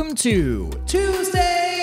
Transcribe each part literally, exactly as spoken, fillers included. welcome to Tuesday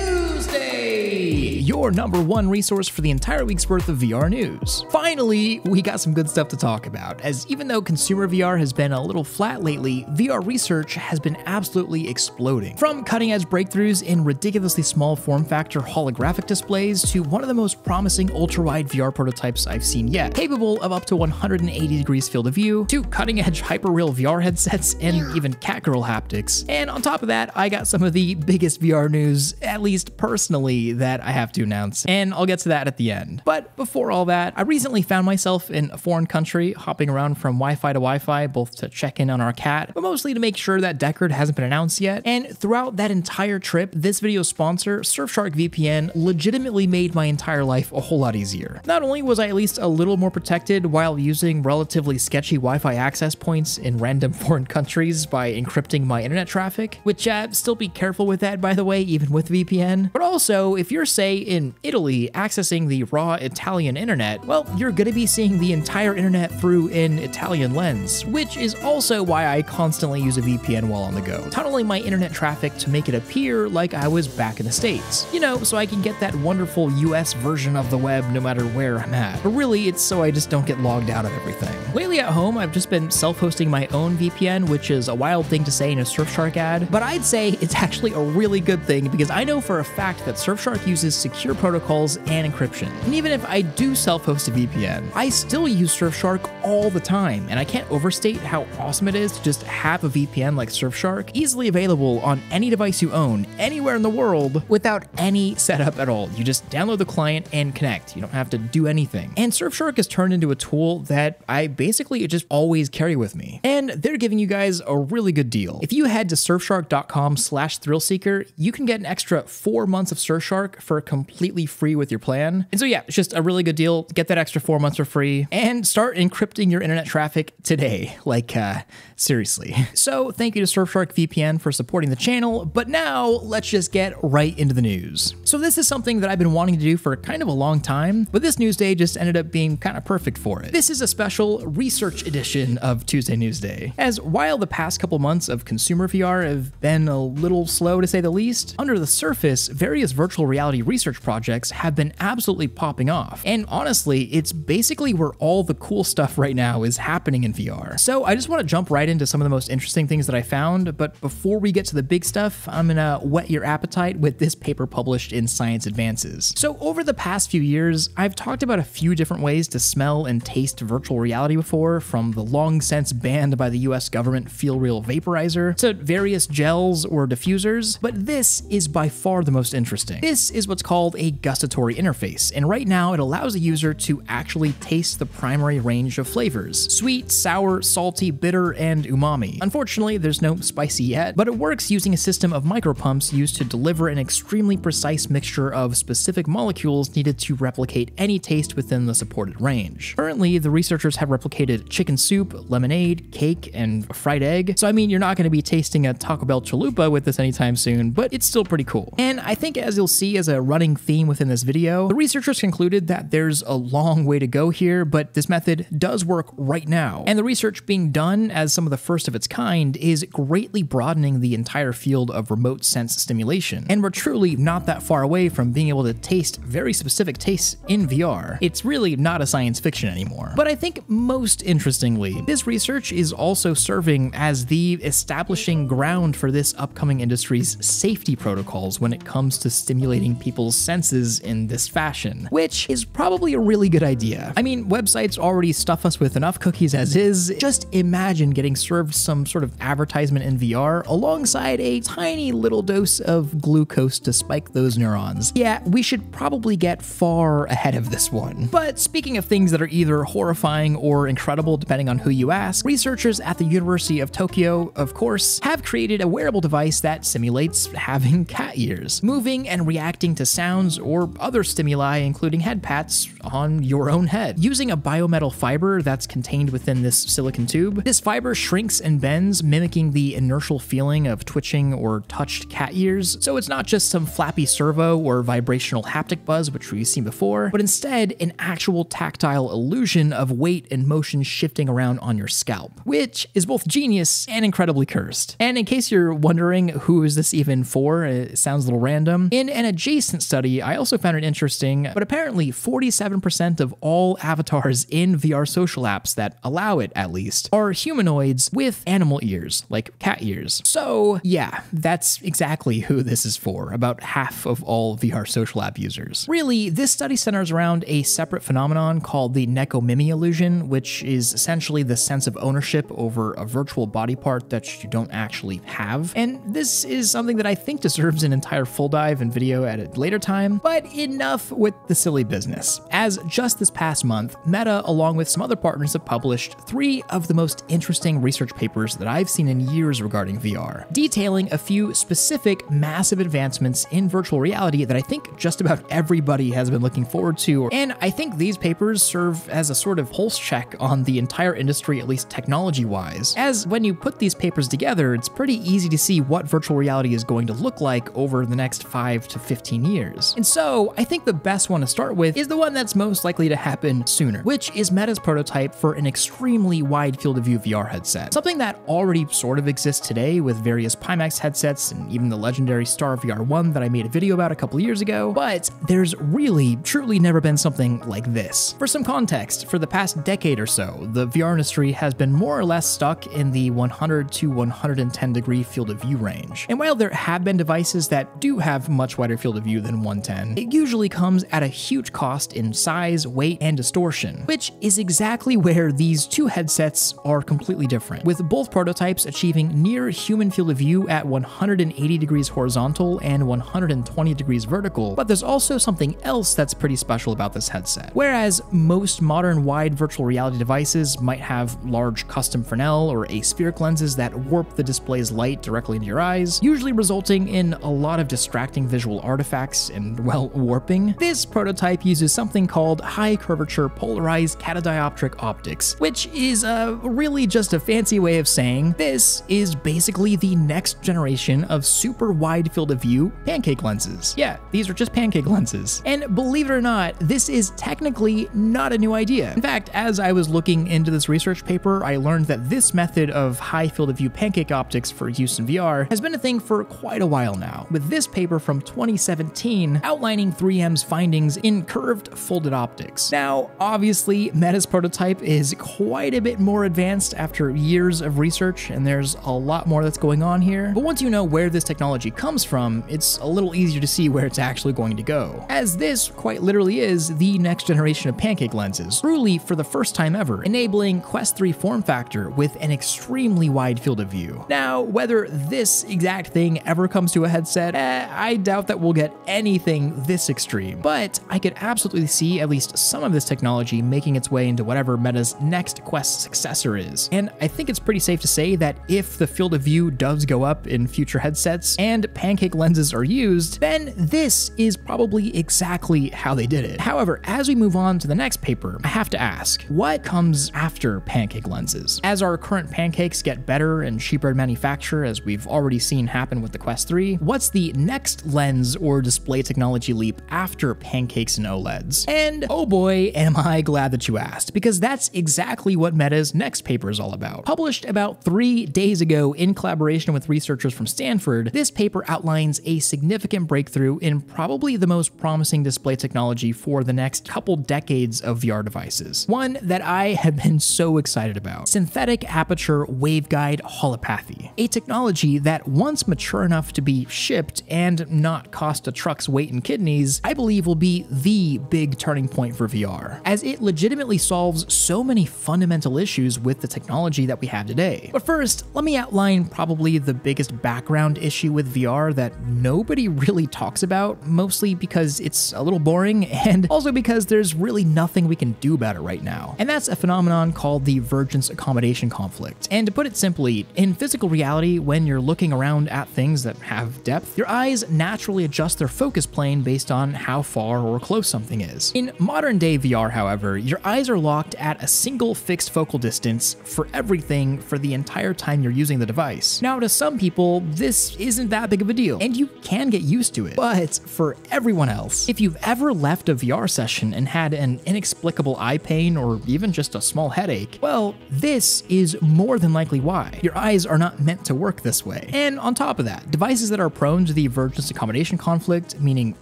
Newsday, your number one resource for the entire week's worth of V R news. Finally, we got some good stuff to talk about, as even though consumer V R has been a little flat lately, V R research has been absolutely exploding. From cutting-edge breakthroughs in ridiculously small form factor holographic displays to one of the most promising ultra-wide V R prototypes I've seen yet, capable of up to one hundred eighty degrees field of view, to cutting-edge hyper-real V R headsets, and even catgirl haptics. And on top of that, I got some of the biggest V R news, at least personally, that I have to announce, and I'll get to that at the end. But before all that, I recently found myself in a foreign country, hopping around from Wi-Fi to Wi-Fi, both to check in on our cat, but mostly to make sure that Deckard hasn't been announced yet. And throughout that entire trip, this video's sponsor, Surfshark V P N, legitimately made my entire life a whole lot easier. Not only was I at least a little more protected while using relatively sketchy Wi-Fi access points in random foreign countries by encrypting my internet traffic, which uh, still be careful with that, by the way, even with V P N. But also, if you're, say, in Italy accessing the raw Italian internet, well, you're gonna be seeing the entire internet through an Italian lens, which is also why I constantly use a V P N while on the go, tunneling my internet traffic to make it appear like I was back in the States. You know, so I can get that wonderful U S version of the web no matter where I'm at. But really, it's so I just don't get logged out of everything. Lately at home, I've just been self-hosting my own V P N, which is a wild thing to say in a Surfshark ad, but I'd say it's actually a really good thing because I know for a fact that Surfshark uses secure protocols and encryption. And even if I do self-host a V P N, I still use Surfshark all the time, and I can't overstate how awesome it is to just have a V P N like Surfshark easily available on any device you own, anywhere in the world, without any setup at all. You just download the client and connect. You don't have to do anything. And Surfshark has turned into a tool that I basically just always carry with me. And they're giving you guys a really good deal. If you head to surfshark dot com slash thrill seeker, you can get an extra four months of Surfshark for completely free with your plan. And so yeah, it's just a really good deal. Get that extra four months for free and start encrypting your internet traffic today. Like, uh, seriously. So thank you to Surfshark V P N for supporting the channel, but now let's just get right into the news. So this is something that I've been wanting to do for kind of a long time, but this Newsday just ended up being kind of perfect for it. This is a special research edition of Tuesday Newsday, as while the past couple months of consumer V R have been a little slow to say the least, under the surface, various virtual reality research projects have been absolutely popping off. And honestly, it's basically where all the cool stuff right now is happening in V R. So I just want to jump right into some of the most interesting things that I found, but before we get to the big stuff, I'm gonna whet your appetite with this paper published in Science Advances. So over the past few years, I've talked about a few different ways to smell and taste virtual reality before, from the long since banned by the U S government FeelReal vaporizer to various gels or diffusers, but this is by far the most interesting. This is what's called a gustatory interface, and right now it allows a user to actually taste the primary range of flavors: sweet, sour, salty, bitter, and umami. Unfortunately, there's no spicy yet, but it works using a system of micropumps used to deliver an extremely precise mixture of specific molecules needed to replicate any taste within the supported range. Currently, the researchers have replicated chicken soup, lemonade, cake, and a fried egg, so I mean, you're not going to be tasting a Taco Bell chalupa with this anytime soon, but it's still pretty cool. And And I think, as you'll see as a running theme within this video, the researchers concluded that there's a long way to go here, but this method does work right now. And the research being done, as some of the first of its kind, is greatly broadening the entire field of remote sense stimulation. And we're truly not that far away from being able to taste very specific tastes in V R. It's really not a science fiction anymore. But I think most interestingly, this research is also serving as the establishing ground for this upcoming industry's safety protocols when it comes to stimulating people's senses in this fashion, which is probably a really good idea. I mean, websites already stuff us with enough cookies as is. Just imagine getting served some sort of advertisement in V R alongside a tiny little dose of glucose to spike those neurons. Yeah, we should probably get far ahead of this one. But speaking of things that are either horrifying or incredible, depending on who you ask, researchers at the University of Tokyo, of course, have created a wearable device that simulates having cat ears, moving and reacting to sounds headphones, or other stimuli, including head pats, on your own head. Using a biometal fiber that's contained within this silicon tube, this fiber shrinks and bends, mimicking the inertial feeling of twitching or touched cat ears, so it's not just some flappy servo or vibrational haptic buzz, which we've seen before, but instead an actual tactile illusion of weight and motion shifting around on your scalp, which is both genius and incredibly cursed. And in case you're wondering who is this even for, it sounds a little random, in an adjacent study, I also found it interesting, but apparently forty-seven percent of all avatars in V R social apps that allow it, at least, are humanoids with animal ears, like cat ears. So yeah, that's exactly who this is for, about half of all V R social app users. Really, this study centers around a separate phenomenon called the necomimi illusion, which is essentially the sense of ownership over a virtual body part that you don't actually have. And this is something that I think deserves an entire full dive and video at a later time, but enough with the silly business, as just this past month, Meta, along with some other partners, have published three of the most interesting research papers that I've seen in years regarding V R, detailing a few specific massive advancements in virtual reality that I think just about everybody has been looking forward to, and I think these papers serve as a sort of pulse check on the entire industry, at least technology-wise, as when you put these papers together, it's pretty easy to see what virtual reality is going to look like over the next five to fifteen years. And so I think the best one to start with is the one that's most likely to happen sooner, which is Meta's prototype for an extremely wide field of view V R headset, something that already sort of exists today with various Pimax headsets and even the legendary Star V R One that I made a video about a couple years ago, but there's really, truly never been something like this. For some context, for the past decade or so, the V R industry has been more or less stuck in the one hundred to one hundred ten degree field of view range. And while there have been devices that do have much wider field of view than one ten, it usually comes at a huge cost in size, weight, and distortion, which is exactly where these two headsets are completely different, with both prototypes achieving near human field of view at one hundred eighty degrees horizontal and one hundred twenty degrees vertical. But there's also something else that's pretty special about this headset. Whereas most modern wide virtual reality devices might have large custom Fresnel or aspheric lenses that warp the display's light directly into your eyes, usually resulting in a lot of distracting visual artifacts and, well, warping, this prototype uses something called high curvature polarized catadioptric optics, which is uh, really just a fancy way of saying this is basically the next generation of super wide field of view pancake lenses. Yeah, these are just pancake lenses. And believe it or not, this is technically not a new idea. In fact, as I was looking into this research paper, I learned that this method of high field of view pancake optics for use in V R has been a thing for quite a while now, with this paper from twenty seventeen outlining three M's findings in curved folded optics. Now, obviously, Meta's prototype is quite a bit more advanced after years of research, and there's a lot more that's going on here, but once you know where this technology comes from, it's a little easier to see where it's actually going to go, as this quite literally is the next generation of pancake lenses, truly for the first time ever, enabling Quest three form factor with an extremely wide field of view. Now, whether this exact thing ever comes to a headset, eh, I doubt that we'll get anything this extreme, but I could absolutely see at least some of this technology making its way into whatever Meta's next Quest successor is. And I think it's pretty safe to say that if the field of view does go up in future headsets and pancake lenses are used, then this is probably exactly how they did it. However, as we move on to the next paper, I have to ask, what comes after pancake lenses? As our current pancakes get better and cheaper to manufacture, as we've already seen happen with the Quest three, what's the next lens or display technology leap after pancakes and OLEDs? And oh boy, am I glad that you asked, because that's exactly what Meta's next paper is all about. Published about three days ago in collaboration with researchers from Stanford, this paper outlines a significant breakthrough in probably the most promising display technology for the next couple decades of V R devices. One that I have been so excited about. Synthetic aperture waveguide holopathy. A technology that, once mature enough to be shipped and not cost a truck's weight in kidneys, I believe will be the big turning point for V R, as it legitimately solves so many fundamental issues with the technology that we have today. But first, let me outline probably the biggest background issue with V R that nobody really talks about, mostly because it's a little boring and also because there's really nothing we can do about it right now. And that's a phenomenon called the vergence accommodation conflict. And to put it simply, in physical reality, when you're looking around at things that have depth, your eyes naturally adjust their focus plane based on how far or close something is. In modern day V R, however, your eyes are locked at a single fixed focal distance for everything for the entire time you're using the device. Now, to some people, this isn't that big of a deal, and you can get used to it. But for everyone else, if you've ever left a V R session and had an inexplicable eye pain or even just a small headache, well, this is more than likely why. Your eyes are not meant to work this way. And on top of that, devices that are prone to the emergence accommodation conflict, meaning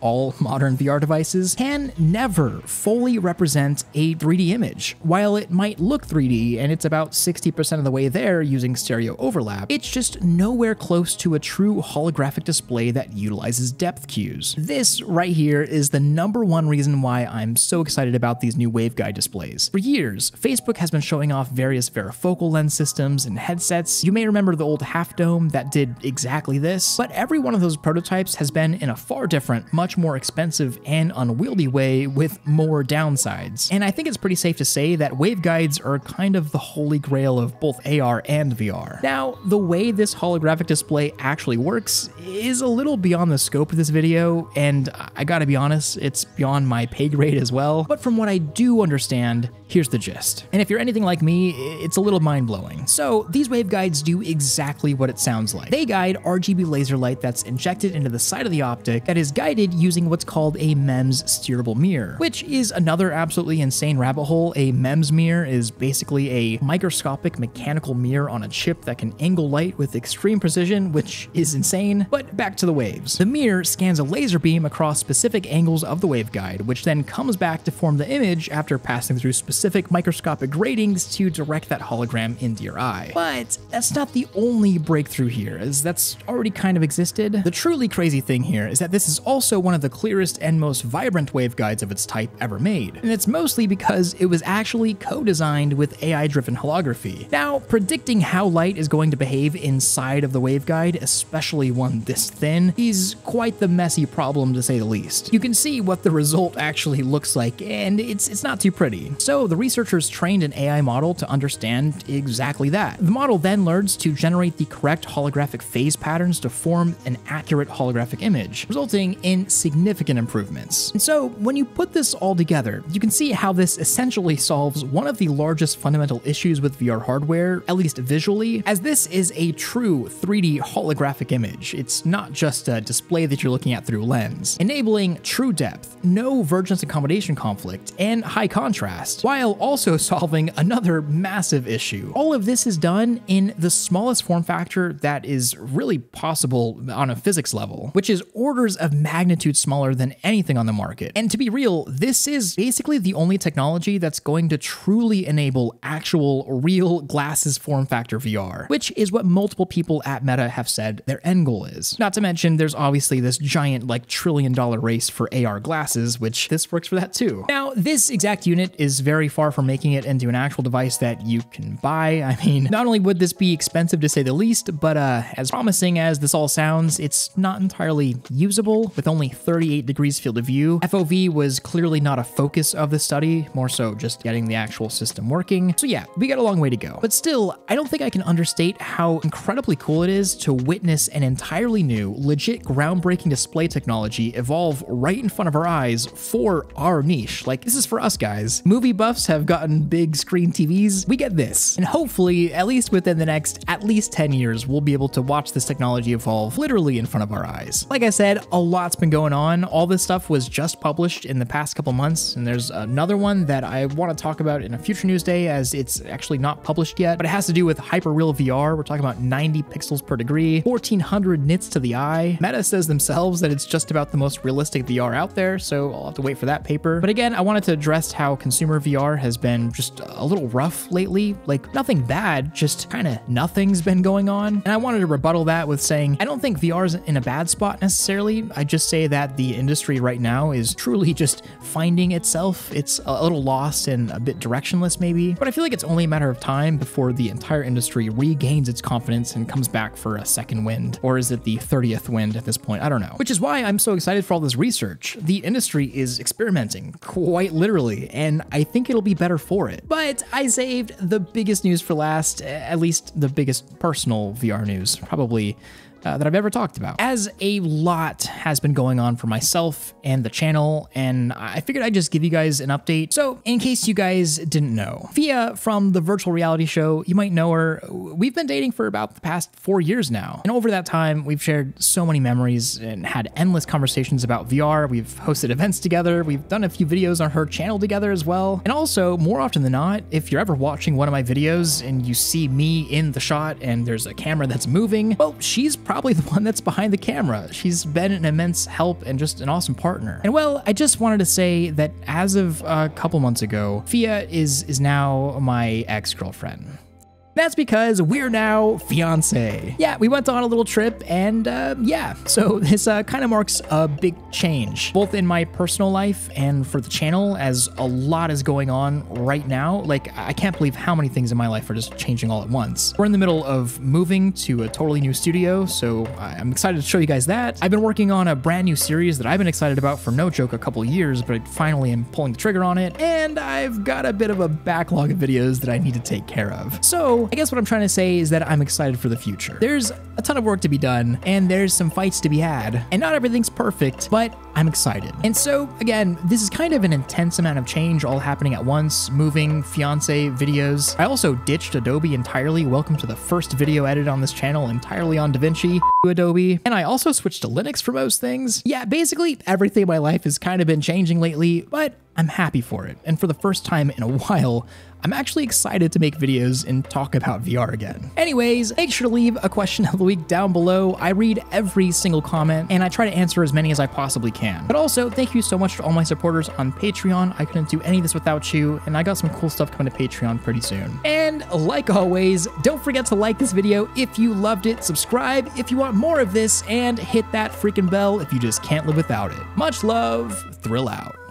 all modern V R devices, can never fully represent a three D image. While it might look three D and it's about sixty percent of the way there using stereo overlap, it's just nowhere close to a true holographic display that utilizes depth cues. This right here is the number one reason why I'm so excited about these new waveguide displays. For years, Facebook has been showing off various varifocal lens systems and headsets. You may remember the old Half Dome that did exactly this, but every one of those prototypes has been in a far different, much more expensive and unwieldy way with more downsides. And I think it's pretty safe to say that waveguides are kind of the holy grail of both A R and V R. Now, the way this holographic display actually works is a little beyond the scope of this video, and I gotta be honest, it's beyond my pay grade as well, but from what I do understand, here's the gist. And if you're anything like me, it's a little mind-blowing. So these waveguides do exactly what it sounds like. They guide R G B laser light that's injected into the side of the optic that is guided using what's called a MEMS steerable mirror, which is another absolutely insane rabbit hole. A MEMS mirror is basically a microscopic mechanical mirror on a chip that can angle light with extreme precision, which is insane. But back to the waves. The mirror scans a laser beam across specific angles of the waveguide, which then comes back to form the image after passing through specific specific microscopic gratings to direct that hologram into your eye. But that's not the only breakthrough here, as that's already kind of existed. The truly crazy thing here is that this is also one of the clearest and most vibrant waveguides of its type ever made, and it's mostly because it was actually co-designed with A I-driven holography. Now, predicting how light is going to behave inside of the waveguide, especially one this thin, is quite the messy problem to say the least. You can see what the result actually looks like, and it's it's not too pretty. So the researchers trained an A I model to understand exactly that. The model then learns to generate the correct holographic phase patterns to form an accurate holographic image, resulting in significant improvements. And so when you put this all together, you can see how this essentially solves one of the largest fundamental issues with V R hardware, at least visually, as this is a true three D holographic image. It's not just a display that you're looking at through lens, enabling true depth, no vergence accommodation conflict, and high contrast, while while also solving another massive issue. All of this is done in the smallest form factor that is really possible on a physics level, which is orders of magnitude smaller than anything on the market. And to be real, this is basically the only technology that's going to truly enable actual real glasses form factor V R, which is what multiple people at Meta have said their end goal is. Not to mention, there's obviously this giant like trillion dollar race for A R glasses, which this works for that too. Now, this exact unit is very far from making it into an actual device that you can buy. I mean, not only would this be expensive to say the least, but uh, as promising as this all sounds, it's not entirely usable. With only thirty-eight degrees field of view, F O V was clearly not a focus of the study, more so just getting the actual system working. So yeah, we got a long way to go. But still, I don't think I can understate how incredibly cool it is to witness an entirely new, legit groundbreaking display technology evolve right in front of our eyes for our niche. Like, this is for us guys. Movie buffs have gotten big screen T Vs, we get this. And hopefully, at least within the next at least ten years, we'll be able to watch this technology evolve literally in front of our eyes. Like I said, a lot's been going on. All this stuff was just published in the past couple months, and there's another one that I want to talk about in a future news day, as it's actually not published yet, but it has to do with hyperreal V R. We're talking about ninety pixels per degree, fourteen hundred nits to the eye. Meta says themselves that it's just about the most realistic V R out there, so I'll have to wait for that paper. But again, I wanted to address how consumer V R has been just a little rough lately. Like, nothing bad, just kind of nothing's been going on. And I wanted to rebuttal that with saying, I don't think V R's in a bad spot necessarily. I just say that the industry right now is truly just finding itself. It's a little lost and a bit directionless maybe, but I feel like it's only a matter of time before the entire industry regains its confidence and comes back for a second wind. Or is it the thirtieth wind at this point? I don't know. Which is why I'm so excited for all this research. The industry is experimenting, quite literally, and I think it'll be better for it. But I saved the biggest news for last, at least the biggest personal V R news, probably uh, that I've ever talked about. As a lot has been going on for myself and the channel, and I figured I'd just give you guys an update. So in case you guys didn't know, Fia from The Virtual Reality Show, you might know her. We've been dating for about the past four years now. And over that time, we've shared so many memories and had endless conversations about V R. We've hosted events together. We've done a few videos on her channel together as well. And also, more often than not, if you're ever watching one of my videos and you see me in the shot and there's a camera that's moving, well, she's probably the one that's behind the camera. She's been an immense help and just an awesome partner. And well, I just wanted to say that as of a couple months ago, Fia is, is now my ex-girlfriend. That's because we're now fiance. Yeah, we went on a little trip and uh, yeah, so this uh, kind of marks a big change, both in my personal life and for the channel, as a lot is going on right now. Like, I can't believe how many things in my life are just changing all at once. We're in the middle of moving to a totally new studio, so I'm excited to show you guys that. I've been working on a brand new series that I've been excited about for no joke a couple years, but I finally am pulling the trigger on it, and I've got a bit of a backlog of videos that I need to take care of. So I guess what I'm trying to say is that I'm excited for the future. There's a ton of work to be done, and there's some fights to be had, and not everything's perfect, but I'm excited. And so again, this is kind of an intense amount of change all happening at once: moving, fiance, videos. I also ditched Adobe entirely. Welcome to the first video edit on this channel entirely on DaVinci, Adobe. And I also switched to Linux for most things. Yeah, basically everything in my life has kind of been changing lately, but I'm happy for it. And for the first time in a while, I'm actually excited to make videos and talk about V R again. Anyways, make sure to leave a question of the week down below. I read every single comment and I try to answer as many as I possibly can. But also, thank you so much to all my supporters on Patreon. I couldn't do any of this without you, and I got some cool stuff coming to Patreon pretty soon. And like always, don't forget to like this video if you loved it, subscribe if you want more of this, and hit that freaking bell if you just can't live without it. Much love, Thrill out.